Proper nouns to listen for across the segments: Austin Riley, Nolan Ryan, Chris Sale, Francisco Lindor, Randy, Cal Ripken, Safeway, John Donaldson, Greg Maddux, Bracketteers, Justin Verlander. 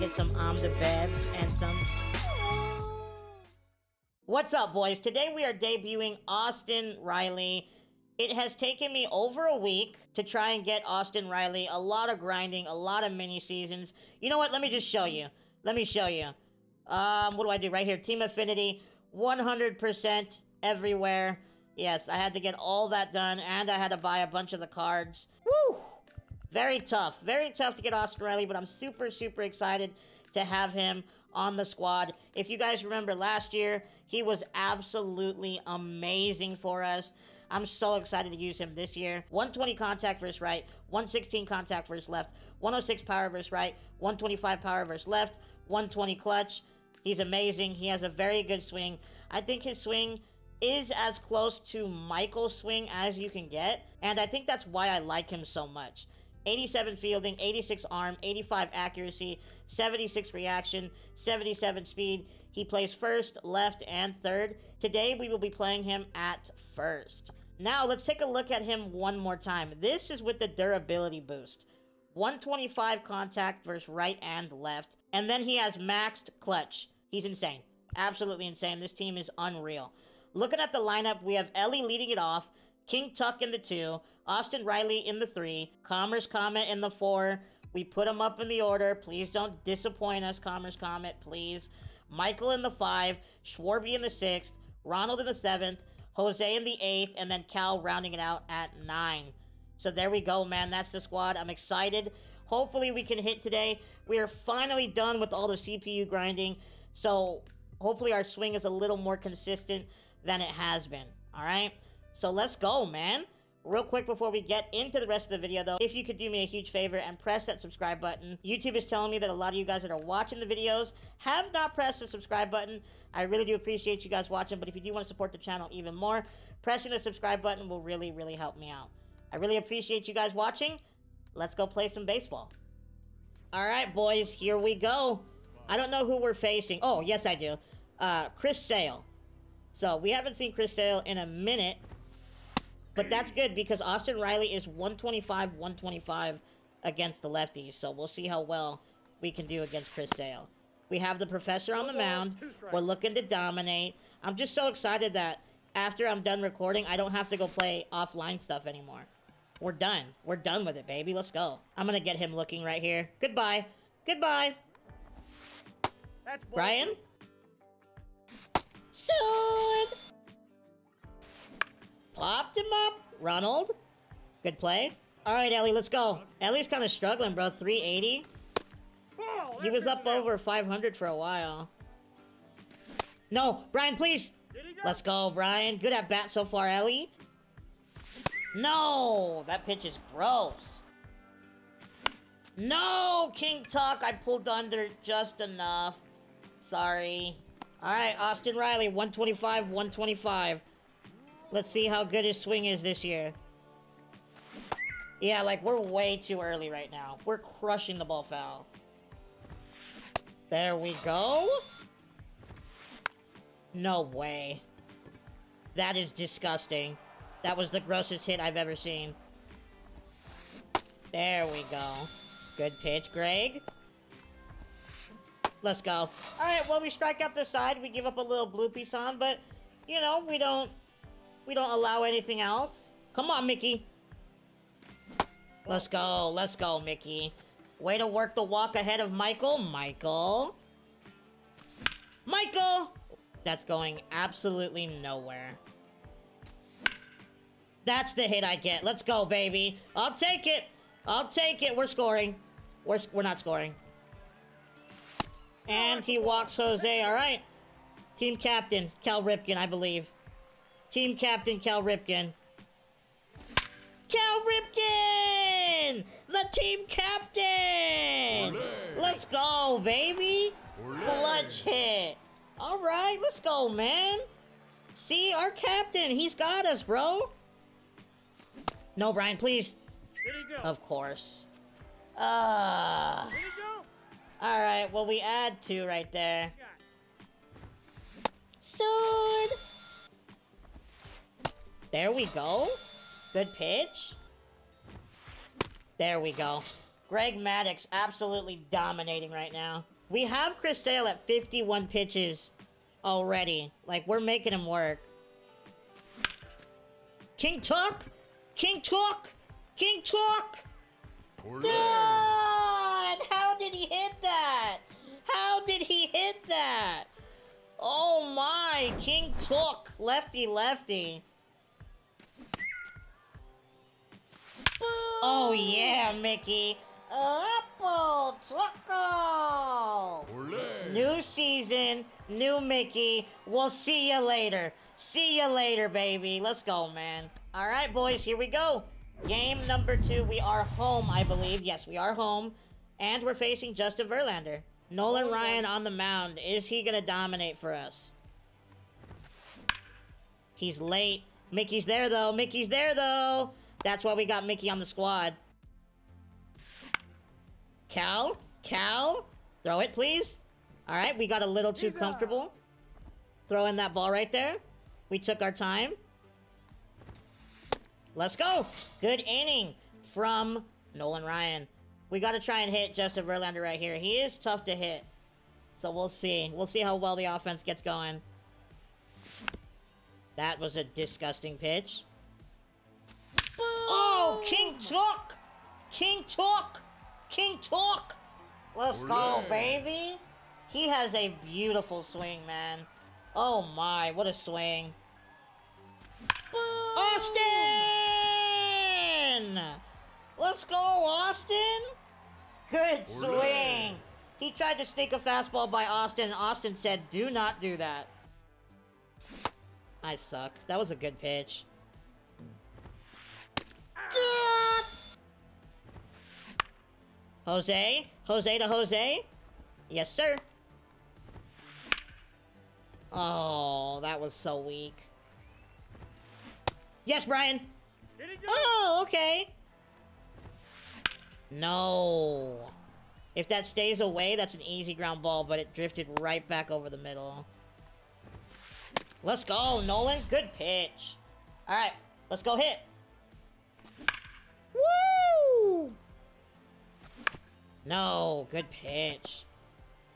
get some omnibabs and some... What's up, boys? Today we are debuting Austin Riley. It has taken me over a week to try and get Austin Riley. A lot of grinding, a lot of mini seasons. You know what? Let me just show you. Let me show you. What do I do right here? Team Affinity, 100% everywhere. Yes, I had to get all that done, and I had to buy a bunch of the cards. Woo! Very tough to get Austin Riley, but I'm super, super excited to have him on the squad. If you guys remember last year, he was absolutely amazing for us. I'm so excited to use him this year. 120 contact versus right, 116 contact versus left, 106 power versus right, 125 power versus left, 120 clutch. He's amazing. He has a very good swing. I think his swing is as close to Michael's swing as you can get, and I think that's why I like him so much. 87 fielding, 86 arm, 85 accuracy, 76 reaction, 77 speed. He plays first, left, and third. Today, we will be playing him at first. Now, let's take a look at him one more time. This is with the durability boost. 125 contact versus right and left. And then he has maxed clutch. He's insane. Absolutely insane. This team is unreal. Looking at the lineup, we have Ellie leading it off, King Tuck in the 2, Austin Riley in the 3, Commerce Comet in the 4. We put him up in the order. Please don't disappoint us, Commerce Comet, please. Michael in the 5, Schwarby in the 6th, Ronald in the 7th, Jose in the 8th, and then Cal rounding it out at 9. So there we go, man. That's the squad. I'm excited. Hopefully we can hit today. We are finally done with all the CPU grinding, so hopefully our swing is a little more consistent than it has been. All right? So let's go, man. Real quick before we get into the rest of the video, though, if you could do me a huge favor and press that subscribe button. YouTube is telling me that a lot of you guys that are watching the videos have not pressed the subscribe button. I really do appreciate you guys watching, but if you do want to support the channel even more, pressing the subscribe button will really, really help me out. I really appreciate you guys watching. Let's go play some baseball. All right, boys, here we go. I don't know who we're facing. Oh, yes, I do. Chris Sale. So we haven't seen Chris Sale in a minute. But that's good because Austin Riley is 125, 125 against the lefties. So we'll see how well we can do against Chris Sale. We have the professor on the mound. We're looking to dominate. I'm just so excited that after I'm done recording, I don't have to go play offline stuff anymore. We're done. We're done with it, baby. Let's go. I'm going to get him looking right here. Goodbye. Goodbye. That's Brian. Soon. Popped him up. Ronald. Good play. All right, Ellie, let's go. Ellie's kind of struggling, bro. 380. He was up over 500 for a while. No, Brian, please. Let's go, Brian. Good at bat so far, Ellie. No, that pitch is gross. No, King Tuck. I pulled under just enough. Sorry. All right, Austin Riley, 125, 125. Let's see how good his swing is this year. Yeah, like, we're way too early right now. We're crushing the ball foul. There we go. No way. That is disgusting. That was the grossest hit I've ever seen. There we go. Good pitch, Greg. Let's go. All right, well, we strike out the side. We give up a little bloopy song, but, you know, we don't allow anything else. Come on, Mickey. Let's go. Let's go, Mickey. Way to work the walk ahead of Michael. Michael. Michael! That's going absolutely nowhere. That's the hit I get. Let's go, baby. I'll take it. I'll take it. We're scoring. We're not scoring. And he walks Jose. All right. Team captain, Cal Ripken, I believe. Team captain, Cal Ripken. Cal Ripken! The team captain! Olé. Let's go, baby! Olé. Clutch hit. All right, let's go, man. See, our captain, he's got us, bro. No, Brian, please. Here you go. Of course. Here you go. All right, well, we add 2 right there. Soon! There we go. Good pitch. There we go. Greg Maddux absolutely dominating right now. We have Chris Sale at 51 pitches already. Like, we're making him work. King Tuck! King Tuck! King Tuck! God! How did he hit that? How did he hit that? Oh my! King Tuck! Lefty, lefty. Oh yeah, Mickey. Apple Tucko! New season, new Mickey. We'll see you later. See you later, baby. Let's go, man. All right, boys, here we go. Game number 2. We are home, I believe. Yes, we are home. And we're facing Justin Verlander. Nolan Ryan on the mound. Is he going to dominate for us? He's late. Mickey's there, though. Mickey's there, though. That's why we got Mickey on the squad. Cal? Cal? Throw it, please. All right, we got a little too comfortable. Throw in that ball right there. We took our time. Let's go. Good inning from Nolan Ryan. We got to try and hit Justin Verlander right here. He is tough to hit. So we'll see. We'll see how well the offense gets going. That was a disgusting pitch. Boom. Oh, King Tuck. King Tuck. King Tuck. Let's go, baby. He has a beautiful swing, man. Oh, my. What a swing. Boom. Austin! Let's go, Austin! Good swing! He tried to sneak a fastball by Austin, and Austin said, do not do that. I suck. That was a good pitch. Jose? Jose to Jose? Yes, sir. Oh, that was so weak. Yes, Brian. Oh, okay. No. If that stays away, that's an easy ground ball, but it drifted right back over the middle. Let's go, Nolan. Good pitch. All right, let's go hit. Woo! No, good pitch.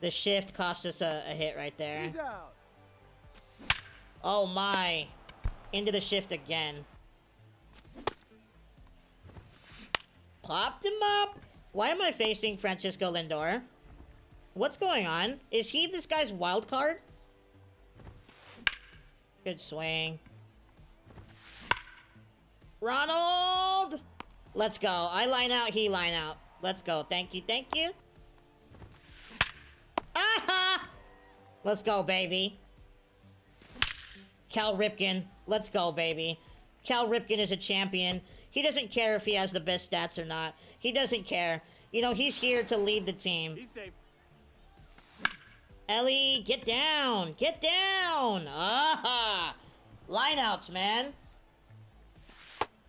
The shift cost us a hit right there. Oh, my. Into the shift again. Popped him up. Why am I facing Francisco Lindor? What's going on? Is he this guy's wild card? Good swing. Ronald! Let's go. I line out, he line out. Let's go. Thank you, thank you. Aha! Let's go, baby. Cal Ripken. Let's go, baby. Cal Ripken is a champion. He doesn't care if he has the best stats or not. He doesn't care. You know, he's here to lead the team. He's safe. Ellie, get down. Get down. Aha. Lineouts, man.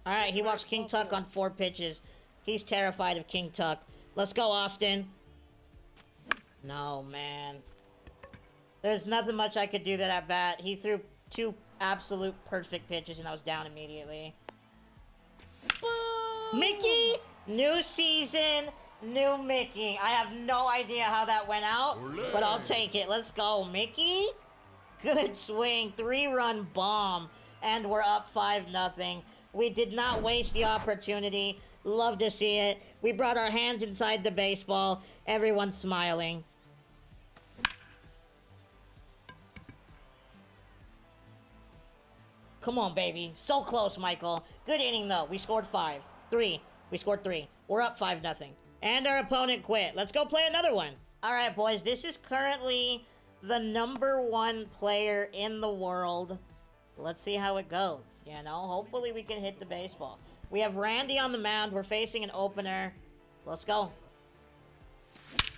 All right, he walks King Tuck on 4 pitches. He's terrified of King Tuck. Let's go, Austin. No, man. There's nothing much I could do that at bat. He threw 2 absolute perfect pitches, and I was down immediately. Boom. Mickey, new season, new Mickey. I have no idea how that went out, but I'll take it. Let's go, Mickey. Good swing, 3-run bomb, and we're up 5-0. We did not waste the opportunity. Love to see it. We brought our hands inside the baseball. Everyone's smiling. Come on, baby. So close, Michael. Good inning, though. We scored 5. 3. We scored 3. We're up 5-0. And our opponent quit. Let's go play another one. All right, boys. This is currently the #1 player in the world. Let's see how it goes. You know, hopefully we can hit the baseball. We have Randy on the mound. We're facing an opener. Let's go.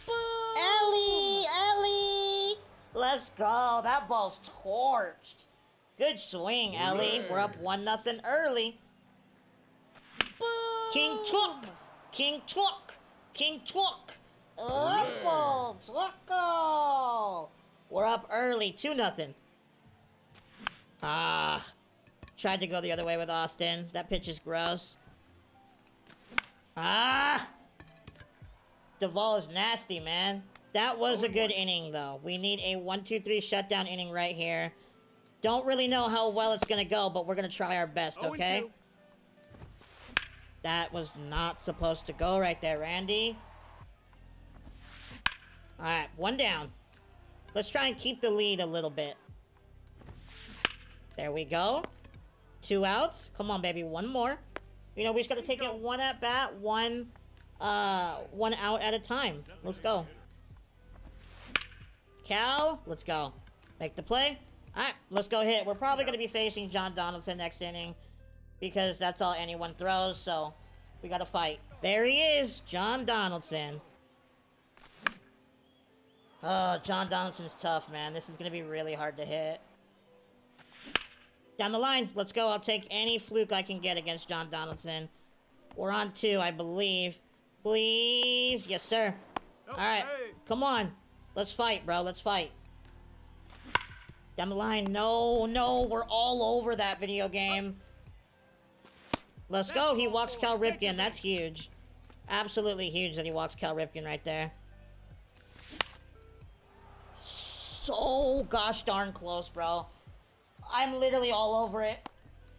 Boom. Ellie! Ellie! Let's go. That ball's torched. Good swing, Ellie. We're up 1-0 early. Boom. King Tuck. King Tuck. King Tuck. Apple Tucko. We're up early. 2-0. Ah. Tried to go the other way with Austin. That pitch is gross. Ah. Duvall is nasty, man. That was a good inning, though. We need a 1-2-3 shutdown inning right here. Don't really know how well it's going to go, but we're going to try our best, okay? That was not supposed to go right there, Randy. All right, one down. Let's try and keep the lead a little bit. There we go. Two outs. Come on, baby. One more. You know, we just got to take it one at bat, one out at a time. Let's go. Cal, let's go. Make the play. All right, let's go hit. We're probably going to be facing John Donaldson next inning because that's all anyone throws, so we got to fight. There he is, John Donaldson. Oh, John Donaldson's tough, man. This is going to be really hard to hit. Down the line. Let's go. I'll take any fluke I can get against John Donaldson. We're on two, I believe. Please. Yes, sir. All right. Come on. Let's fight, bro. Let's fight. Down the line. No, no. We're all over that video game. Let's go. He walks Cal Ripken. That's huge. Absolutely huge that he walks Cal Ripken right there. So gosh darn close, bro. I'm literally all over it.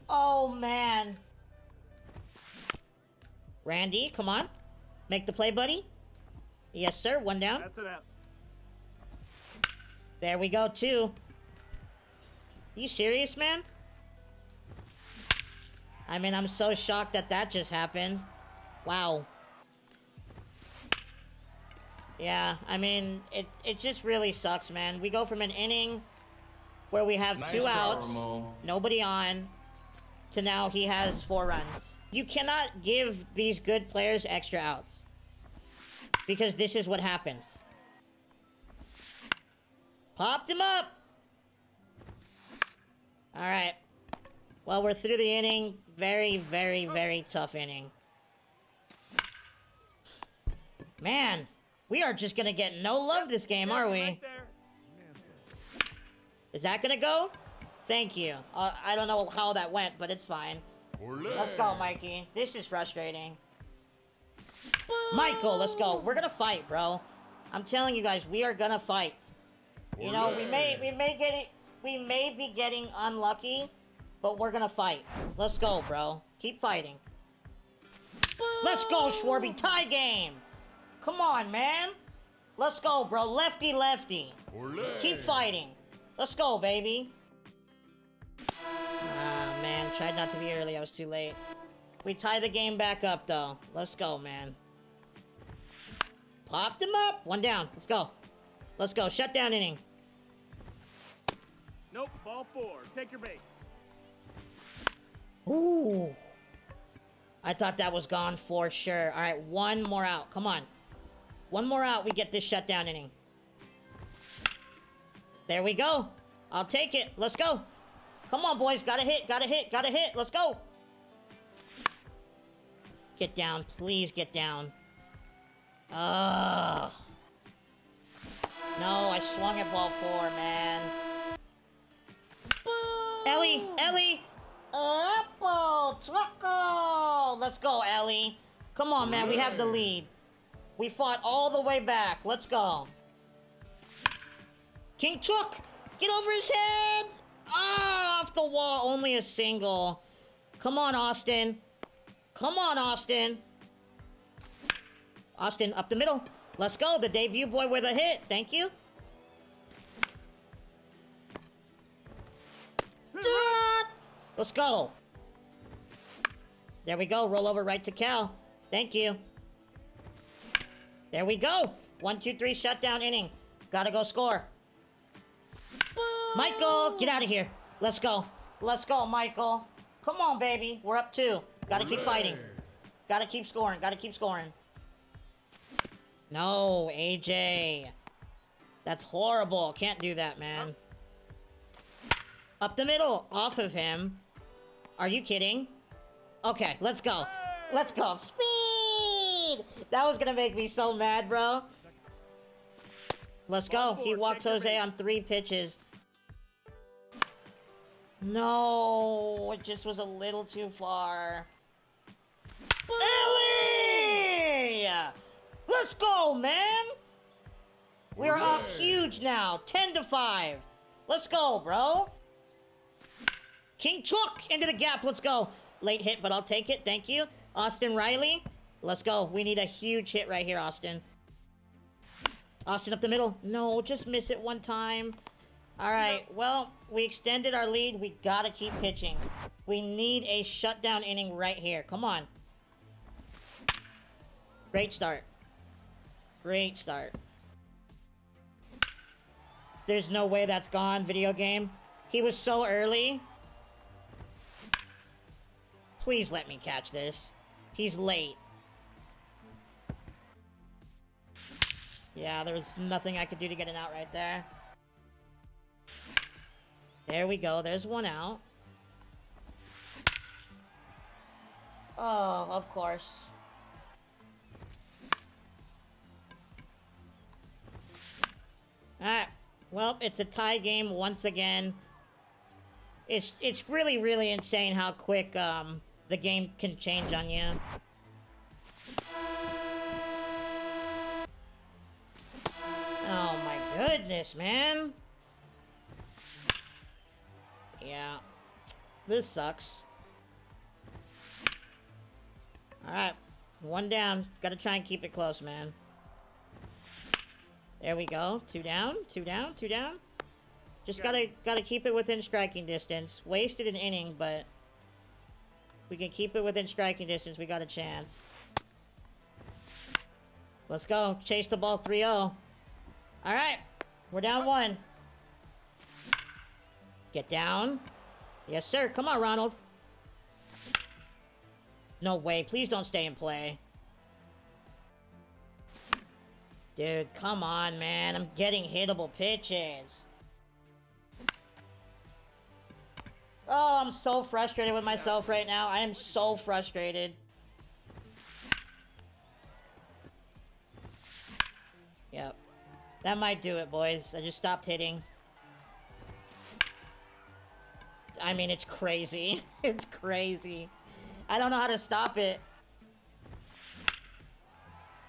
Oh, man. Randy, come on. Make the play, buddy. Yes, sir. One down. That's it out. There we go, two. You serious, man? I mean, I'm so shocked that that just happened. Wow. Yeah, I mean, it just really sucks, man. We go from an inning where we have two outs, nobody on, to now he has 4 runs. You cannot give these good players extra outs because this is what happens. Popped him up. All right. Well, we're through the inning. Very, very, very tough inning. Man, we are just going to get no love this game, are we? Is that gonna go? Thank you. I don't know how that went, but it's fine. Olé. Let's go, Mikey. This is frustrating. Whoa. Michael, let's go. We're gonna fight, bro. I'm telling you guys, we are gonna fight. Olé. You know, we may be getting unlucky, but we're gonna fight. Let's go, bro. Keep fighting. Whoa. Let's go, Schwarby. Tie game. Come on, man. Let's go, bro. Lefty, lefty. Olé. Keep fighting. Let's go, baby. Ah, man. Tried not to be early. I was too late. We tie the game back up, though. Let's go, man. Popped him up. One down. Let's go. Let's go. Shutdown inning. Nope. Ball 4. Take your base. Ooh. I thought that was gone for sure. All right. One more out. Come on. One more out. We get this shutdown inning. There we go. I'll take it. Let's go. Come on, boys. Gotta hit. Gotta hit. Gotta hit. Let's go. Get down. Please get down. Ugh. No, I swung at ball 4, man. Ellie. Ellie. Apple. Truckle. Let's go, Ellie. Come on, man. We have the lead. We fought all the way back. Let's go. King Took! Get over his head! Ah, off the wall. Only a single. Come on, Austin. Come on, Austin. Austin, up the middle. Let's go. The debut boy with a hit. Thank you. Let's go. There we go. Roll over right to Cal. Thank you. There we go. 1-2-3 shutdown inning. Gotta go score. Michael, get out of here. Let's go. Let's go, Michael. Come on, baby. We're up 2. Gotta keep fighting. Gotta keep scoring. Gotta keep scoring. No, AJ. That's horrible. Can't do that, man. Up the middle. Off of him. Are you kidding? Okay, let's go. Let's go. Speed! That was gonna make me so mad, bro. Let's go. He walked Jose on 3 pitches. No, it just was a little too far. Ellie! Let's go, man. We're up huge now. 10-5. Let's go, bro. King Chook into the gap. Let's go. Late hit, but I'll take it. Thank you. Austin Riley. Let's go. We need a huge hit right here, Austin. Austin up the middle. No, just miss it one time. All right. Well, we extended our lead. We got to keep pitching. We need a shutdown inning right here. Come on. Great start. Great start. There's no way that's gone, video game. He was so early. Please let me catch this. He's late. Yeah, there was nothing I could do to get an out right there. There we go. There's one out. Oh, of course. All right. Well, it's a tie game once again. It's really, really insane how quick the game can change on you. Oh my goodness, man. Yeah. This sucks. All right. One down. Got to try and keep it close, man. There we go. Two down, two down, two down. Just gotta keep it within striking distance. Wasted an inning, but we can keep it within striking distance. We got a chance. Let's go. Chase the ball 3-0. All right. We're down one. Get down. Yes, sir. Come on, Ronald. No way. Please don't stay in play. Dude, come on, man. I'm getting hittable pitches. Oh, I'm so frustrated with myself right now. I am so frustrated. Yep. That might do it, boys. I just stopped hitting. I mean, it's crazy. It's crazy. I don't know how to stop it.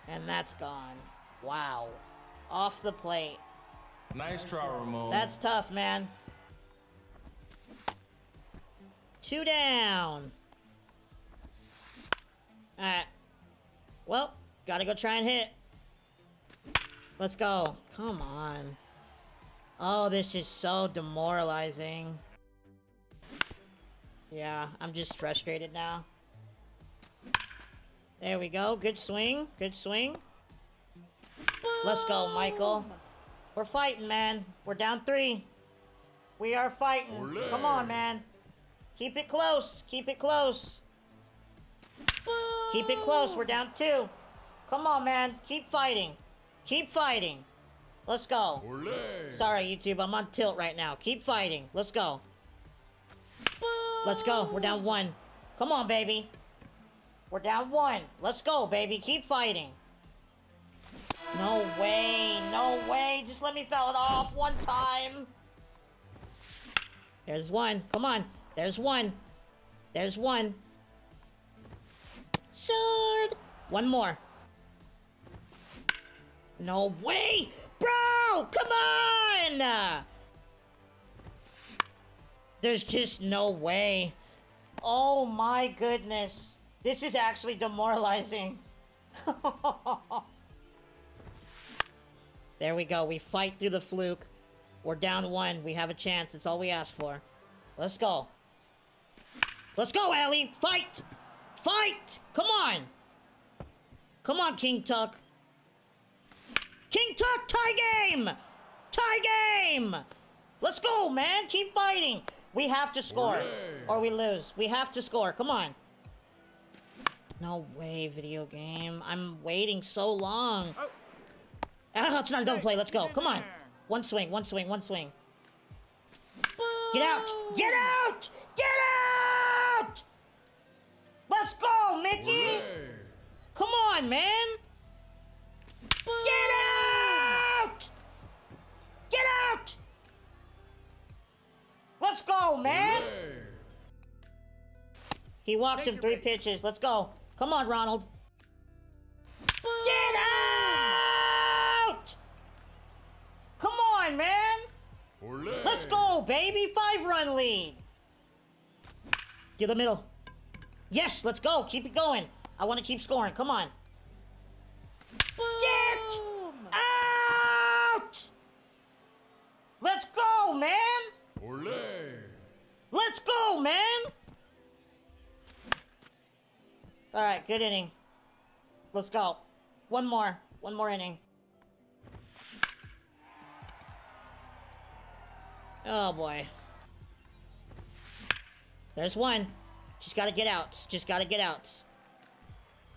And that's gone. Wow. Off the plate. Nice try, Ramon. That's tough, man. Two down. All right. Well, gotta go try and hit. Let's go. Come on. Oh, this is so demoralizing. Yeah, I'm just frustrated now. There we go. Good swing. Good swing. Let's go, Michael. We're fighting, man. We're down 3. We are fighting. Olé. Come on, man. Keep it close. Keep it close. Boom. Keep it close. We're down 2. Come on, man. Keep fighting. Keep fighting. Let's go. Olé. Sorry, YouTube. I'm on tilt right now. Keep fighting. Let's go. Boom. Let's go. We're down 1. Come on, baby. We're down 1. Let's go, baby. Keep fighting. No way, no way. Just let me foul it off one time. There's one. Come on. There's one. There's one. Sword. One more. No way. Bro, come on. There's just no way. Oh my goodness. This is actually demoralizing. There we go. We fight through the fluke. We're down 1. We have a chance. That's all we asked for. Let's go. Let's go, Allie. Fight. Fight. Come on. Come on, King Tuck. King Tuck, tie game. Tie game. Let's go, man. Keep fighting. We have to score or we lose. We have to score. Come on. No way, video game. I'm waiting so long. Oh. Oh, it's not a double play. Let's go. Come on. One swing, one swing, one swing. Get out. Get out. Get out. Let's go, Mickey. Come on, man. Get out. Get out. Let's go, man. He walks him 3 pitches. Let's go. Come on, Ronald. Get out. go, baby. 5-run lead. Get the middle. Yes, let's go. Keep it going. I want to keep scoring. Come on. Boom. Get out! Let's go, man. Olé. Let's go, man. All right, good inning. Let's go. One more inning. Oh, boy. There's one. Just gotta get outs. Just gotta get outs.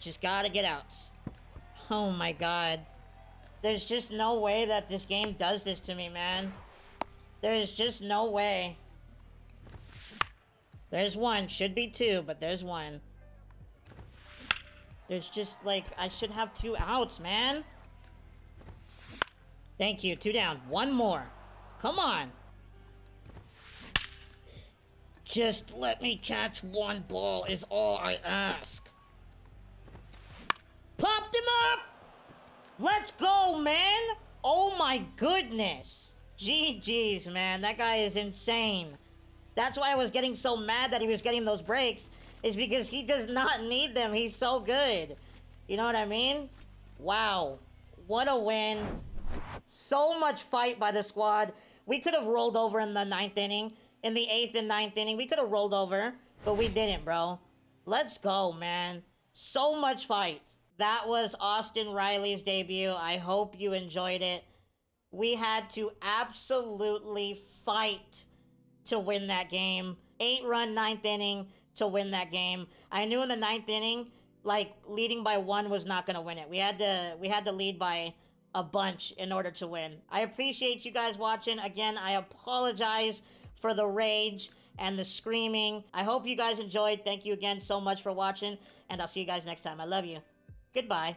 Just gotta get outs. Oh, my God. There's just no way that this game does this to me, man. There's just no way. There's one. Should be two, but there's one. There's just, like, I should have two outs, man. Thank you. Two down. One more. Come on. Just let me catch one ball is all I ask. Popped him up! Let's go, man! Oh my goodness! GG's, man. That guy is insane. That's why I was getting so mad that he was getting those breaks. Is because he does not need them. He's so good. You know what I mean? Wow. What a win. So much fight by the squad. We could have rolled over in the ninth inning. In the 8th and 9th inning, we could have rolled over, but we didn't, bro. Let's go, man. So much fight. That was Austin Riley's debut. I hope you enjoyed it. We had to absolutely fight to win that game. 8-run 9th inning to win that game. I knew in the 9th inning, like, leading by one was not going to win it. We had to lead by a bunch in order to win. I appreciate you guys watching. Again, I apologize for the rage and the screaming. I hope you guys enjoyed. Thank you again so much for watching, and I'll see you guys next time. I love you. Goodbye.